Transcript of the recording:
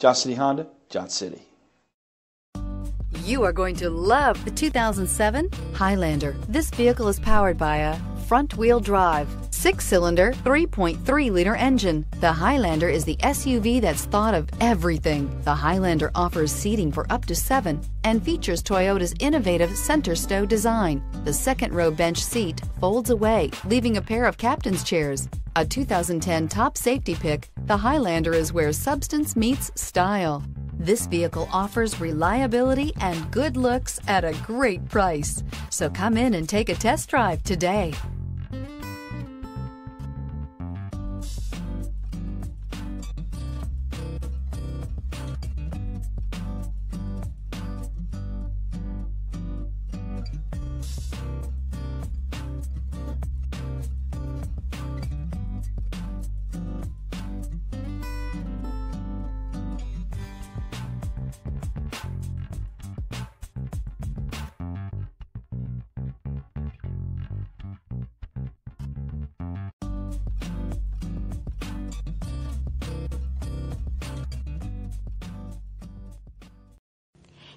Johnson City Honda, Johnson City. You are going to love the 2007 Highlander. This vehicle is powered by a front-wheel drive, 6-cylinder, 3.3-liter engine. The Highlander is the SUV that's thought of everything. The Highlander offers seating for up to 7 and features Toyota's innovative center stow design. The second-row bench seat folds away, leaving a pair of captain's chairs. A 2010 top safety pick, the Highlander is where substance meets style. This vehicle offers reliability and good looks at a great price. So come in and take a test drive today.